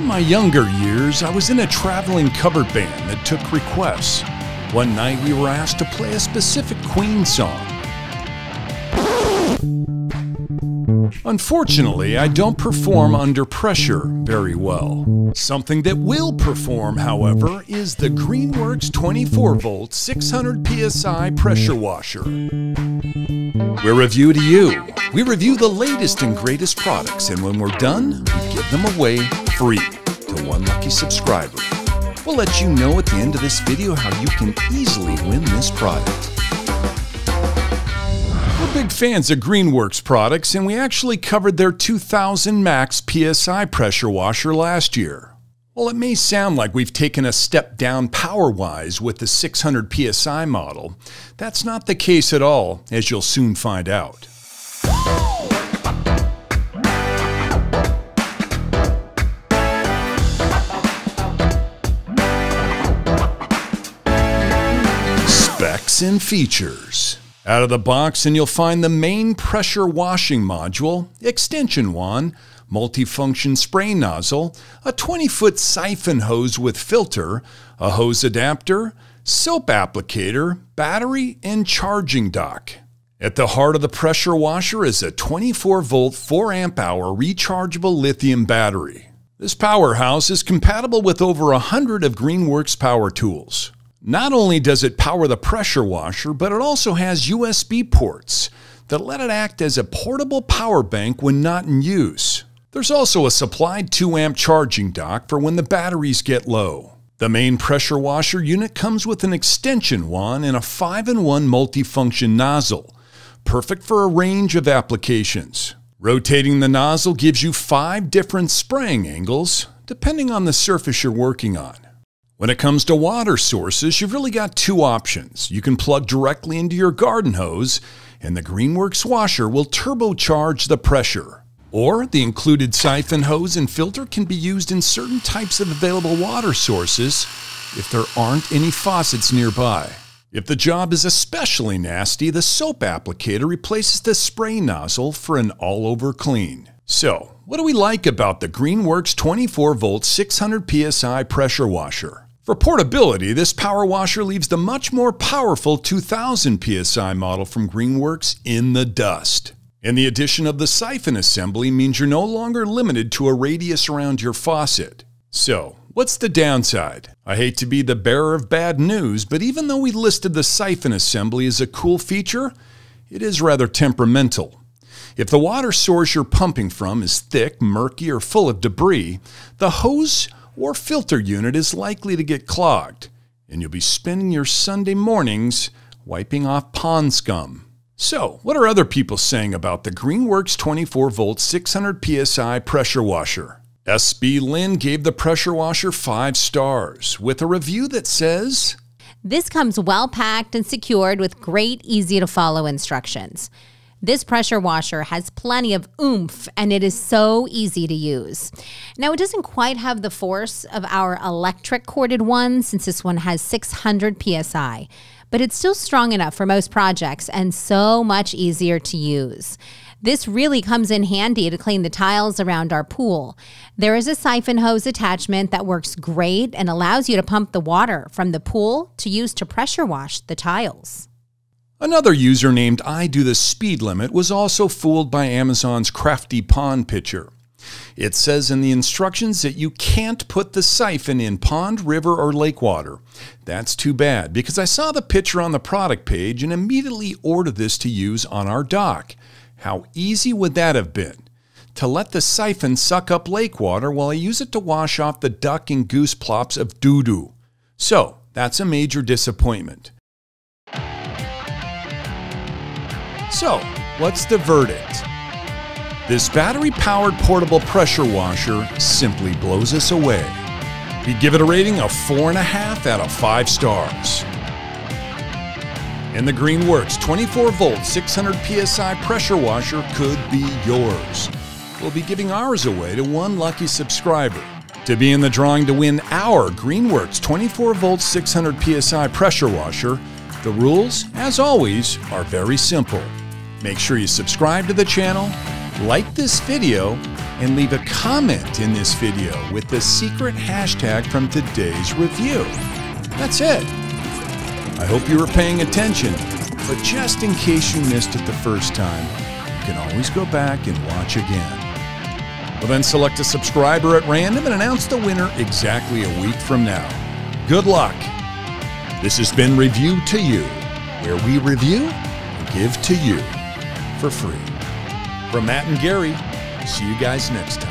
In my younger years, I was in a traveling cover band that took requests. One night we were asked to play a specific Queen song. Unfortunately, I don't perform Under Pressure very well. Something that will perform, however, is the Greenworks 24-volt 600 PSI pressure washer. We're REVU2U. We review the latest and greatest products, and when we're done, we give them away free to one lucky subscriber. We'll let you know at the end of this video how you can easily win this product. We're big fans of Greenworks products, and we actually covered their 2000 max PSI pressure washer last year. While it may sound like we've taken a step down power-wise with the 600 PSI model, that's not the case at all, as you'll soon find out. Specs and features. Out of the box, and you'll find the main pressure washing module, extension wand, multifunction spray nozzle, a 20-foot siphon hose with filter, a hose adapter, soap applicator, battery, and charging dock. At the heart of the pressure washer is a 24-volt 4-amp-hour rechargeable lithium battery. This powerhouse is compatible with over 100 of Greenworks power tools. Not only does it power the pressure washer, but it also has USB ports that let it act as a portable power bank when not in use. There's also a supplied 2-amp charging dock for when the batteries get low. The main pressure washer unit comes with an extension wand and a 5-in-1 multifunction nozzle, perfect for a range of applications. Rotating the nozzle gives you 5 different spraying angles, depending on the surface you're working on. When it comes to water sources, you've really got 2 options. You can plug directly into your garden hose, and the Greenworks washer will turbocharge the pressure. Or the included siphon hose and filter can be used in certain types of available water sources if there aren't any faucets nearby. If the job is especially nasty, the soap applicator replaces the spray nozzle for an all-over clean. So, what do we like about the Greenworks 24-volt 600 PSI pressure washer? For portability, this power washer leaves the much more powerful 2000 PSI model from Greenworks in the dust. And the addition of the siphon assembly means you're no longer limited to a radius around your faucet. So, what's the downside? I hate to be the bearer of bad news, but even though we listed the siphon assembly as a cool feature, it is rather temperamental. If the water source you're pumping from is thick, murky, or full of debris, the hose or filter unit is likely to get clogged, and you'll be spending your Sunday mornings wiping off pond scum. So, what are other people saying about the Greenworks 24-volt 600 PSI pressure washer? SB Lynn gave the pressure washer 5 stars, with a review that says, "This comes well packed and secured with great, easy-to-follow instructions. This pressure washer has plenty of oomph, and it is so easy to use. Now, it doesn't quite have the force of our electric corded one, since this one has 600 PSI, but it's still strong enough for most projects and so much easier to use. This really comes in handy to clean the tiles around our pool. There is a siphon hose attachment that works great and allows you to pump the water from the pool to use to pressure wash the tiles." Another user named I Do The Speed Limit was also fooled by Amazon's crafty pond picture. It says in the instructions that you can't put the siphon in pond, river, or lake water. That's too bad, because I saw the picture on the product page and immediately ordered this to use on our dock. How easy would that have been? To let the siphon suck up lake water while I use it to wash off the duck and goose plops of doo-doo. So, that's a major disappointment. So, what's the verdict? This battery-powered portable pressure washer simply blows us away. We give it a rating of 4.5 out of 5 stars. And the Greenworks 24-volt 600 PSI pressure washer could be yours. We'll be giving ours away to one lucky subscriber. To be in the drawing to win our Greenworks 24-volt 600 PSI pressure washer, the rules, as always, are very simple. Make sure you subscribe to the channel, like this video, and leave a comment in this video with the secret hashtag from today's review. That's it. I hope you were paying attention, but just in case you missed it the first time, you can always go back and watch again. We'll then select a subscriber at random and announce the winner exactly a week from now. Good luck. This has been REVU2U, where we review and give to you for free. From Matt and Gary, see you guys next time.